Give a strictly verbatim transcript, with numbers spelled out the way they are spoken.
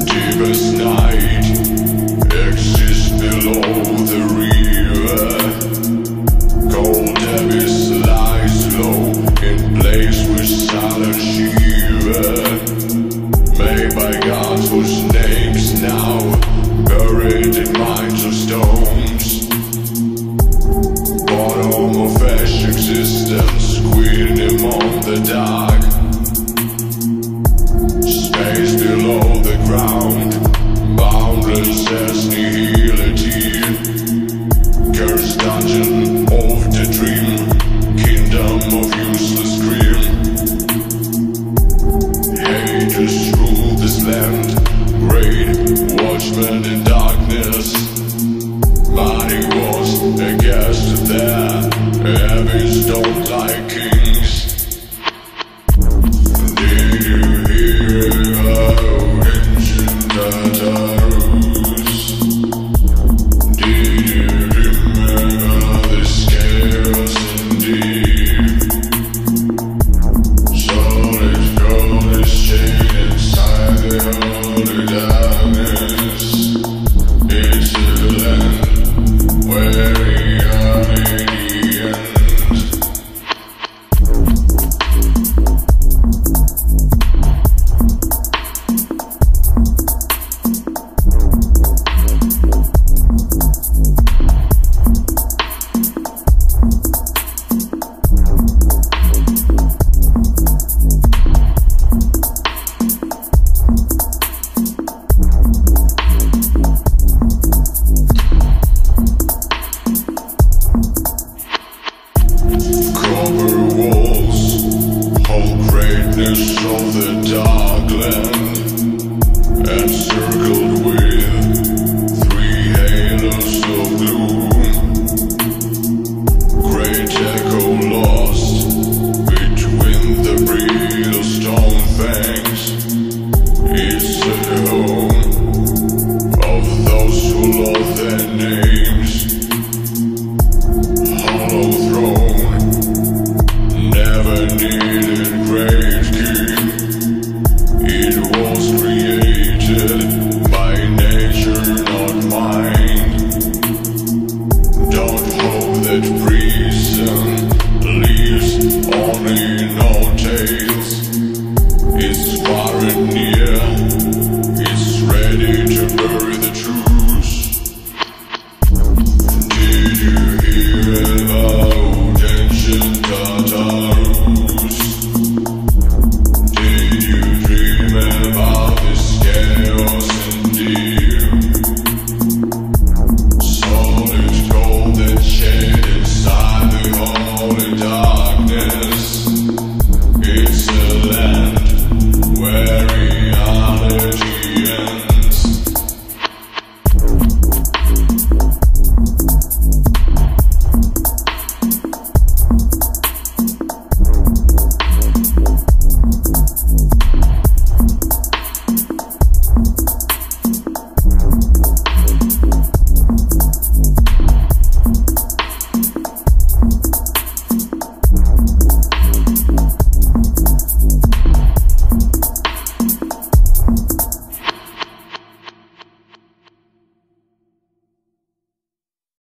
deepest night exists below the river. Cold abyss lies low in place with silent shiver, made by gods whose names now buried in mines of stones. Bottom of ash existence, queen among the dark. Space below the ground, boundless as nihility. Cursed dungeon of the dream, kingdom of useless dream. Haters rule this land, great watchmen in darkness. Money was a guest there, abbeys don't like kings.